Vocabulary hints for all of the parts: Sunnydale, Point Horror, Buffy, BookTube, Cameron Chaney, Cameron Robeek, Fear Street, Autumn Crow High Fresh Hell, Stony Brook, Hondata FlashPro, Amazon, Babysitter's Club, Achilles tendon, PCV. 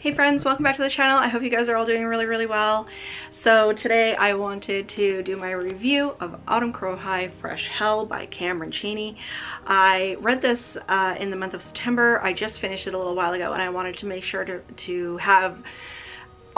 Hey friends, welcome back to the channel. I hope you guys are all doing really well. So today I wanted to do my review of Autumn Crow High Fresh Hell by Cameron Chaney. I read this in the month of September. I just finished it a little while ago and I wanted to make sure to have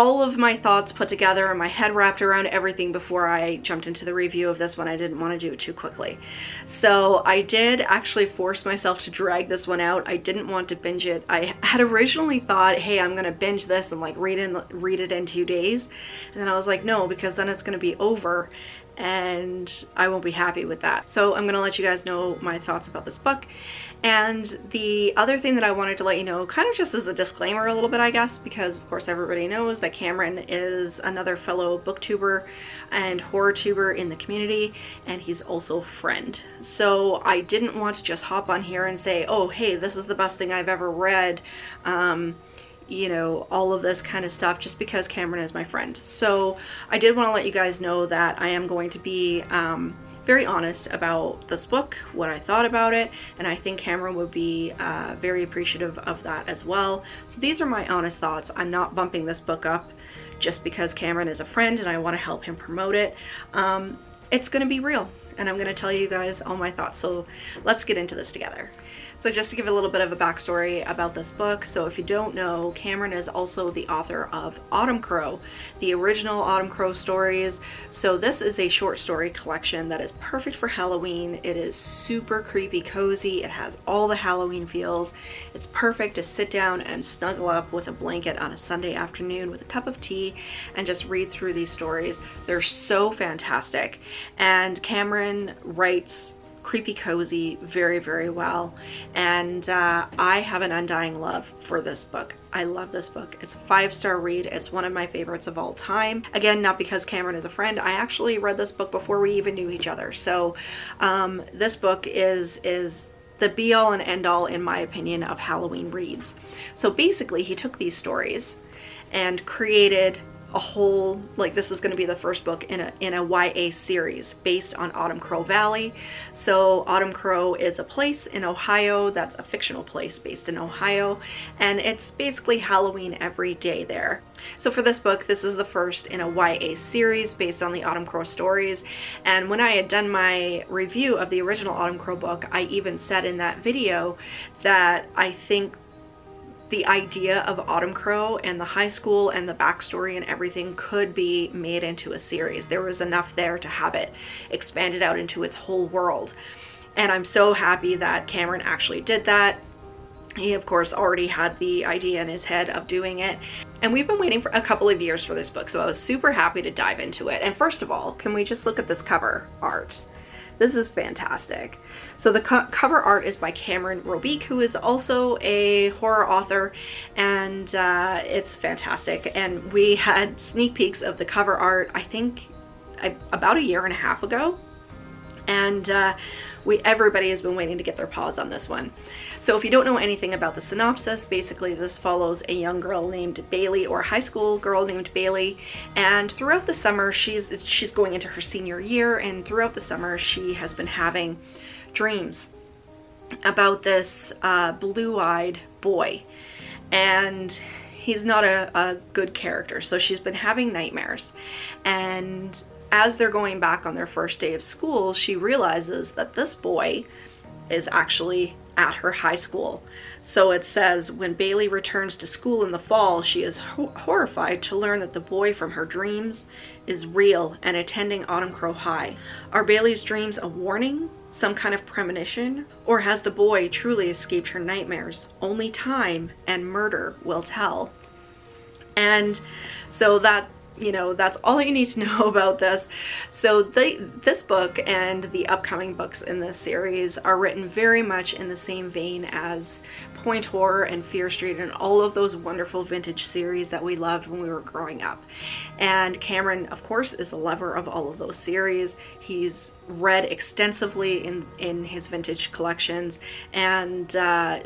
all of my thoughts put together and my head wrapped around everything before I jumped into the review of this one. I didn't want to do it too quickly. So I did actually force myself to drag this one out. I didn't want to binge it. I had originally thought, hey, I'm going to binge this and like read it in 2 days. And then I was like, no, because then it's going to be over and I won't be happy with that. So I'm gonna let you guys know my thoughts about this book. And the other thing that I wanted to let you know, kind of just as a disclaimer a little bit, I guess, because of course everybody knows that Cameron is another fellow booktuber and horror tuber in the community, and he's also a friend. So I didn't want to just hop on here and say, oh, hey, this is the best thing I've ever read. You know, all of this kind of stuff, just because Cameron is my friend. So I did want to let you guys know that I am going to be very honest about this book, what I thought about it, and I think Cameron would be very appreciative of that as well. So these are my honest thoughts. I'm not bumping this book up just because Cameron is a friend and I want to help him promote it. It's going to be real. And I'm going to tell you guys all my thoughts, so let's get into this together. So just to give a little bit of a backstory about this book, so if you don't know, Cameron is also the author of Autumn Crow, the original Autumn Crow stories. So this is a short story collection that is perfect for Halloween. It is super creepy cozy, it has all the Halloween feels. It's perfect to sit down and snuggle up with a blanket on a Sunday afternoon with a cup of tea and just read through these stories. They're so fantastic, and Cameron writes creepy cozy very well, and I have an undying love for this book. I love this book. It's a 5-star read. It's one of my favorites of all time. Again, not because Cameron is a friend. I actually read this book before we even knew each other. So this book is the be all and end all, in my opinion, of Halloween reads. So basically he took these stories and created a whole, like, this is going to be the first book in a YA series based on Autumn Crow Valley. So Autumn Crow is a place in Ohio, that's a fictional place based in Ohio, and it's basically Halloween every day there. So for this book, this is the first in a YA series based on the Autumn Crow stories. And when I had done my review of the original Autumn Crow book, I even said in that video that I think the idea of Autumn Crow and the high school and the backstory and everything could be made into a series. There was enough there to have it expanded out into its whole world. And I'm so happy that Cameron actually did that. He, of course, already had the idea in his head of doing it. And we've been waiting for a couple of years for this book, so I was super happy to dive into it. And first of all, can we just look at this cover art? This is fantastic. So the cover art is by Cameron Robeek, who is also a horror author, and it's fantastic. And we had sneak peeks of the cover art, I think about a year and a half ago. And everybody has been waiting to get their paws on this one. So if you don't know anything about the synopsis, basically this follows a young girl named Bailey, or a high school girl named Bailey, and throughout the summer, she's going into her senior year, and throughout the summer she has been having dreams about this blue-eyed boy, and he's not a good character, so she's been having nightmares. And as they're going back on their first day of school, she realizes that this boy is actually at her high school. So it says, when Bailey returns to school in the fall, she is horrified to learn that the boy from her dreams is real and attending Autumn Crow High. Are Bailey's dreams a warning, some kind of premonition, or has the boy truly escaped her nightmares? Only time and murder will tell. And so that, you know, that's all you need to know about this. So this book and the upcoming books in this series are written very much in the same vein as Point Horror and Fear Street and all of those wonderful vintage series that we loved when we were growing up. And Cameron, of course, is a lover of all of those series. He's read extensively in his vintage collections, and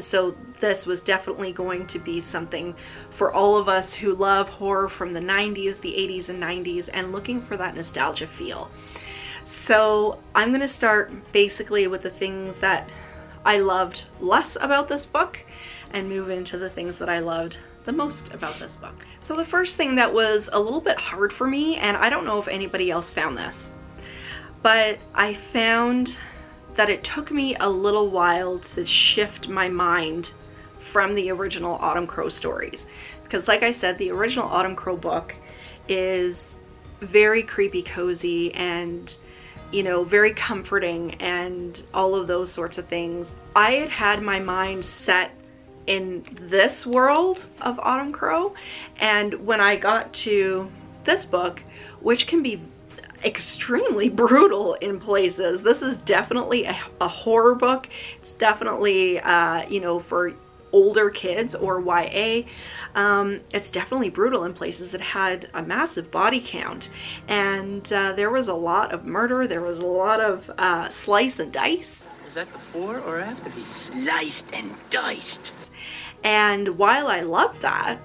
so this was definitely going to be something for all of us who love horror from the 90s, the 80s and 90s, and looking for that nostalgia feel. So I'm going to start basically with the things that I loved less about this book, and move into the things that I loved the most about this book. So the first thing that was a little bit hard for me, and I don't know if anybody else found this, but I found that it took me a little while to shift my mind from the original Autumn Crow stories. Because like I said, the original Autumn Crow book is very creepy cozy and, you know, very comforting and all of those sorts of things. I had had my mind set in this world of Autumn Crow, and when I got to this book, which can be extremely brutal in places, this is definitely a horror book. It's definitely, you know, for older kids or YA. It's definitely brutal in places. It had a massive body count, and there was a lot of murder. There was a lot of slice and dice. Was that before or after? Be sliced and diced. And while I loved that,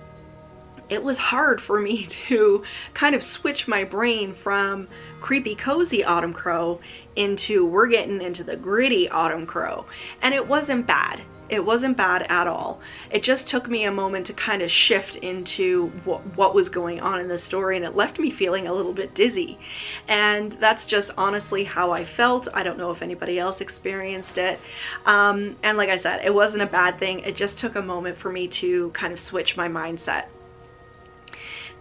it was hard for me to kind of switch my brain from creepy cozy Autumn Crow into we're getting into the gritty Autumn Crow. And it wasn't bad. It wasn't bad at all. It just took me a moment to kind of shift into what was going on in the story, and it left me feeling a little bit dizzy. And that's just honestly how I felt. I don't know if anybody else experienced it. And like I said, it wasn't a bad thing. It just took a moment for me to kind of switch my mindset.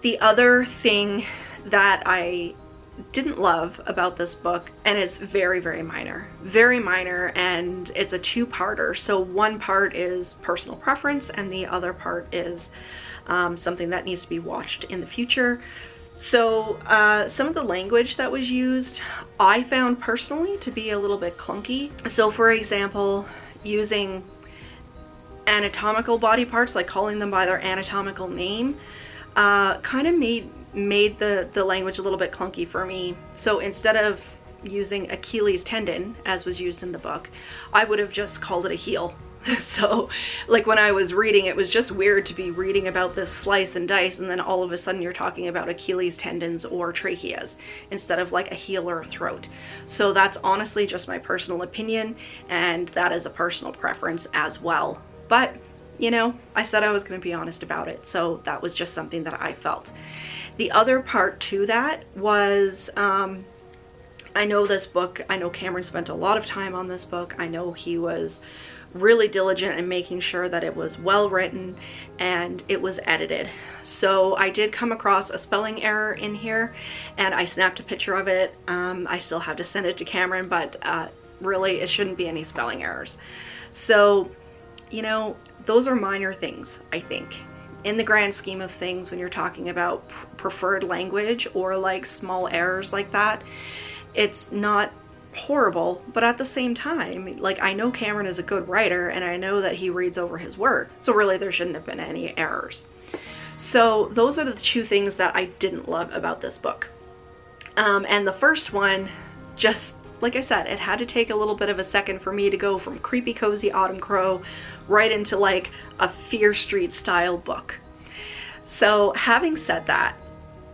The other thing that I didn't love about this book, and it's very, very minor, and it's a two-parter. So one part is personal preference and the other part is something that needs to be watched in the future. So some of the language that was used I found personally to be a little bit clunky. So for example, using anatomical body parts, like calling them by their anatomical name, kind of made the language a little bit clunky for me. So instead of using Achilles tendon, as was used in the book, I would have just called it a heel. So like when I was reading, it was just weird to be reading about this slice and dice and then all of a sudden you're talking about Achilles tendons or tracheas instead of like a heel or a throat. So that's honestly just my personal opinion, and that is a personal preference as well. But you know, I said I was going to be honest about it, so that was just something that I felt. The other part to that was, I know this book, I know Cameron spent a lot of time on this book. I know he was really diligent in making sure that it was well written and it was edited. So I did come across a spelling error in here, and I snapped a picture of it. I still have to send it to Cameron, but really it shouldn't be any spelling errors. So, you know, those are minor things, I think. In the grand scheme of things, when you're talking about preferred language or like small errors like that, it's not horrible, but at the same time, like, I know Cameron is a good writer and I know that he reads over his work, so really there shouldn't have been any errors. So those are the two things that I didn't love about this book. And the first one, just like I said, it had to take a little bit of a second for me to go from creepy cozy Autumn Crow right into like a Fear Street style book. So having said that,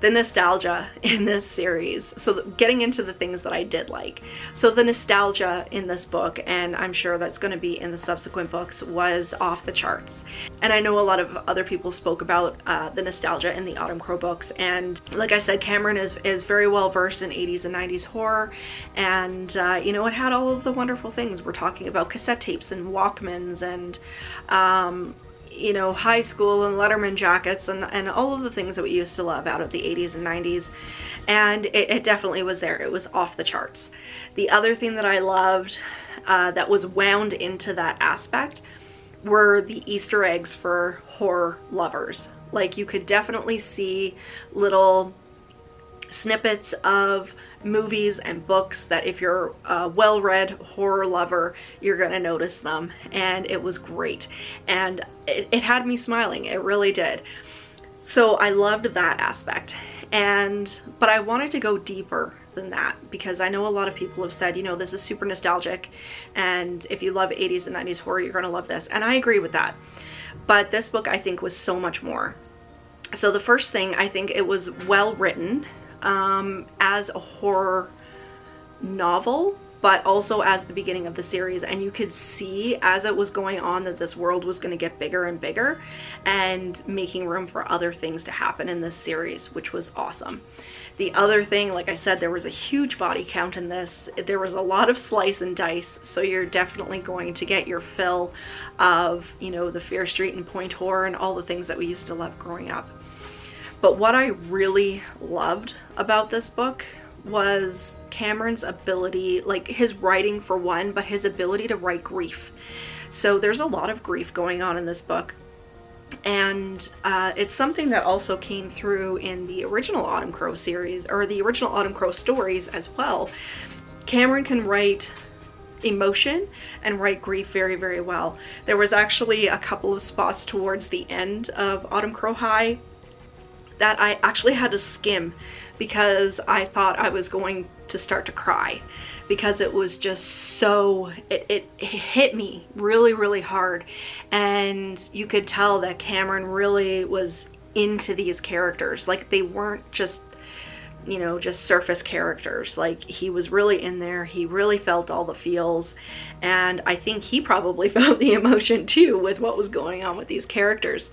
the nostalgia in this series, so getting into the things that I did like. So the nostalgia in this book, and I'm sure that's going to be in the subsequent books, was off the charts. And I know a lot of other people spoke about the nostalgia in the Autumn Crow books, and like I said, Cameron is very well versed in 80s and 90s horror, and you know, it had all of the wonderful things. We're talking about cassette tapes and Walkmans and you know, high school and Letterman jackets and all of the things that we used to love out of the 80s and 90s. And it definitely was there. It was off the charts. The other thing that I loved that was wound into that aspect were the Easter eggs for horror lovers. Like, you could definitely see little snippets of movies and books that if you're a well-read horror lover, you're gonna notice them, and it was great, and it had me smiling. It really did. So I loved that aspect, but I wanted to go deeper than that, because I know a lot of people have said, you know, this is super nostalgic, and if you love 80s and 90s horror, you're gonna love this, and I agree with that, but this book I think was so much more. So the first thing, I think it was well written. As a horror novel, but also as the beginning of the series, and you could see as it was going on that this world was going to get bigger and bigger and making room for other things to happen in this series, which was awesome. The other thing, like I said, there was a huge body count in this. There was a lot of slice and dice, so you're definitely going to get your fill of, you know, the Fear Street and Point Horror and all the things that we used to love growing up. But what I really loved about this book was Cameron's ability, like his writing for one, but his ability to write grief. So there's a lot of grief going on in this book. And it's something that also came through in the original Autumn Crow series, or the original Autumn Crow stories as well. Cameron can write emotion and write grief very, very well. There was actually a couple of spots towards the end of Autumn Crow High that I actually had to skim because I thought I was going to start to cry, because it was just so, it hit me really, really hard. And you could tell that Cameron really was into these characters. Like, they weren't just, you know, just surface characters. Like, he was really in there. He really felt all the feels. And I think he probably felt the emotion too with what was going on with these characters.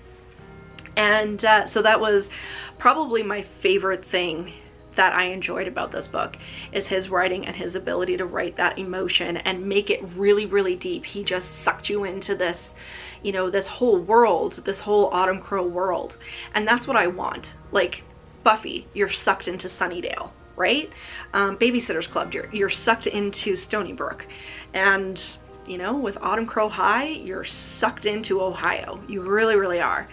And so that was probably my favorite thing that I enjoyed about this book, is his writing and his ability to write that emotion and make it really, really deep. He just sucked you into this, you know, this whole world, this whole Autumn Crow world. And that's what I want. Like Buffy, you're sucked into Sunnydale, right? Babysitter's Club, you're sucked into Stony Brook. And, you know, with Autumn Crow High, you're sucked into Ohio. You really, really are.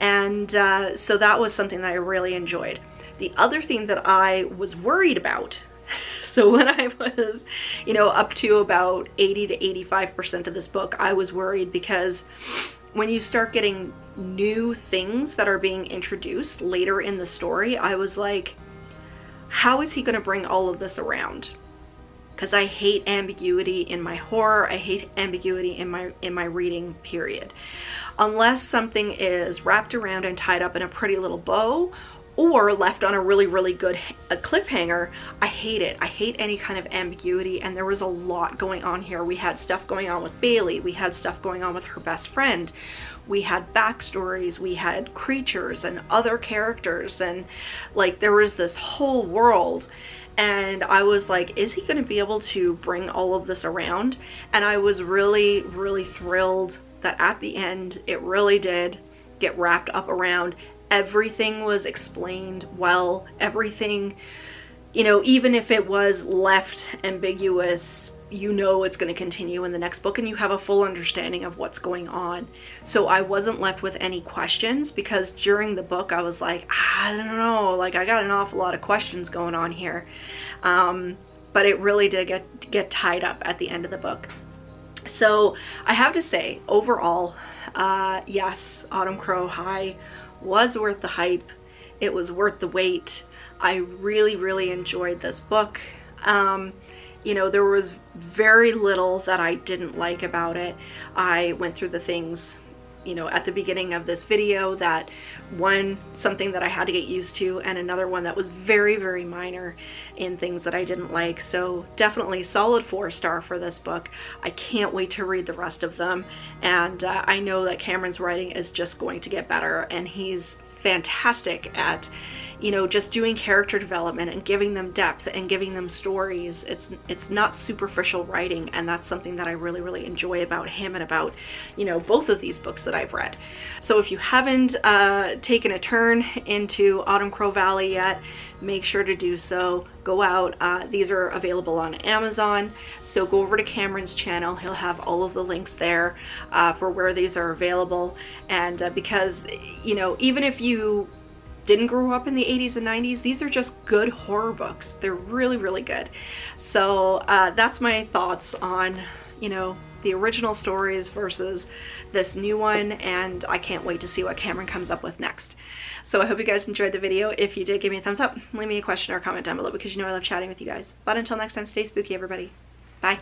And so that was something that I really enjoyed. The other thing that I was worried about, so when I was, you know, up to about 80 to 85% of this book, I was worried, because when you start getting new things that are being introduced later in the story, I was like, how is he going to bring all of this around? Because I hate ambiguity in my horror. I hate ambiguity in my reading, period. Unless something is wrapped around and tied up in a pretty little bow, or left on a really, really good cliffhanger, I hate it. I hate any kind of ambiguity, and there was a lot going on here. We had stuff going on with Bailey. We had stuff going on with her best friend. We had backstories. We had creatures and other characters, and like there was this whole world. And I was like, is he going to be able to bring all of this around? And I was really, really thrilled that at the end, it really did get wrapped up around. Everything was explained well. Everything, you know, even if it was left ambiguous, you know it's going to continue in the next book, and you have a full understanding of what's going on. So I wasn't left with any questions, because during the book I was like, I don't know, like I got an awful lot of questions going on here. But it really did get tied up at the end of the book. So I have to say, overall, yes, Autumn Crow High was worth the hype. It was worth the wait. I really, really enjoyed this book. You know, there was very little that I didn't like about it. I went through the things, you know, at the beginning of this video, that one, something that I had to get used to, and another one that was very, very minor in things that I didn't like. So definitely solid 4-star for this book. I can't wait to read the rest of them. And I know that Cameron's writing is just going to get better, and he's fantastic at, you know, just doing character development and giving them depth and giving them stories. It's not superficial writing, and that's something that I really, really enjoy about him and about, you know, both of these books that I've read. So if you haven't taken a turn into Autumn Crow Valley yet, make sure to do so. Go out. These are available on Amazon, so go over to Cameron's channel. He'll have all of the links there for where these are available. And because, you know, even if you didn't grow up in the 80s and 90s, these are just good horror books. They're really, really good. So that's my thoughts on, you know, the original stories versus this new one, and I can't wait to see what Cameron comes up with next. So I hope you guys enjoyed the video. If you did, give me a thumbs up, leave me a question or a comment down below, because you know I love chatting with you guys. But until next time, stay spooky, everybody. Bye.